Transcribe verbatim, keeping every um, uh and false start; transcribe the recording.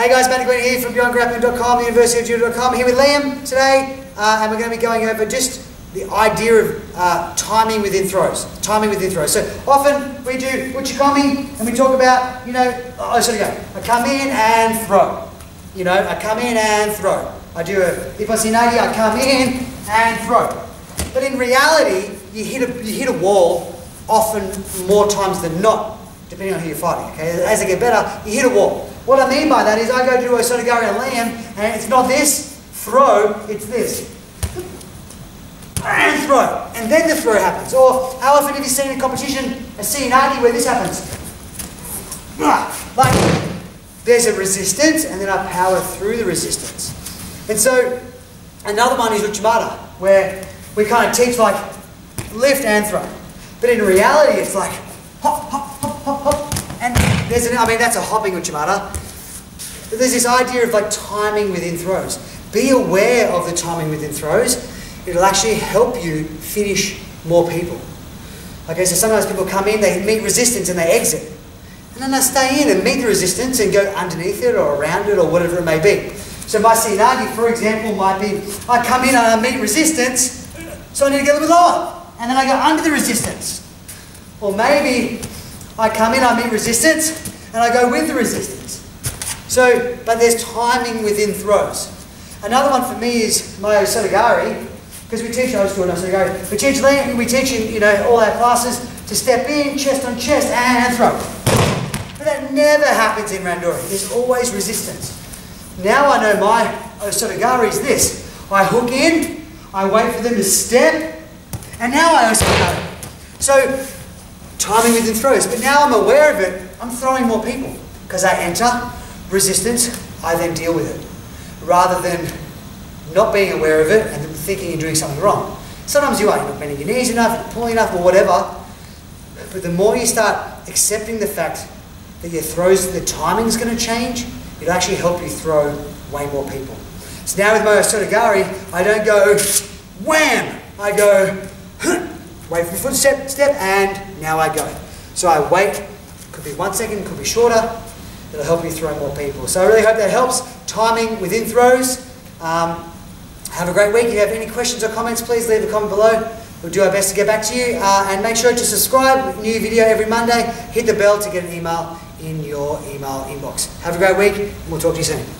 Hey guys, Matty Green here from beyond grappling dot com, university of judo dot com, here with Liam today, uh, and we're going to be going over just the idea of uh, timing within throws, timing within throws. So often we do uchikami, and we talk about, you know, oh, so we go, I come in and throw, you know, I come in and throw. I do a seoi nage, I come in and throw. But in reality, you hit a, you hit a wall often more times than not, depending on who you're fighting, okay? As I get better, you hit a wall. What I mean by that is I go to do Osotogari and Liam, and it's not this throw, it's this. And throw. And then the throw happens. Or how often have you seen in competition a seoi nage where this happens? Like, there's a resistance, and then I power through the resistance. And so, another one is Uchimata, where we kind of teach like, lift and throw. But in reality, it's like, hop, hop, hop, hop, hop, and there's an, I mean, that's a hopping Uchimata. But there's this idea of like timing within throws. Be aware of the timing within throws. It'll actually help you finish more people. Okay, so sometimes people come in, they meet resistance and they exit. And then they stay in and meet the resistance and go underneath it or around it or whatever it may be. So my seoi nage, for example, might be, I come in and I meet resistance, so I need to get a little bit lower. And then I go under the resistance. Or maybe I come in, I meet resistance, and I go with the resistance. So, but there's timing within throws. Another one for me is my Osotogari, because we teach, I was doing Osotogari, we teach, we teach in, you know, all our classes to step in, chest on chest, and throw. But that never happens in Randori. There's always resistance. Now I know my Osotogari is this. I hook in, I wait for them to step, and now I Osotogari. So, timing within throws. But now I'm aware of it, I'm throwing more people. Because I enter resistance, I then deal with it. Rather than not being aware of it and thinking you're doing something wrong. Sometimes you are, you're not bending your knees enough, you're not pulling enough, or whatever. But the more you start accepting the fact that your throws, the timing's going to change, it'll actually help you throw way more people. So now with my Osotogari, I don't go wham, I go huh, wait for the footstep, step, and now I go. So I wait, could be one second, could be shorter, it'll help you throw more people. So I really hope that helps, timing within throws. Um, have a great week. If you have any questions or comments, please leave a comment below. We'll do our best to get back to you. Uh, and make sure to subscribe, new video every Monday, hit the bell to get an email in your email inbox. Have a great week, and we'll talk to you soon.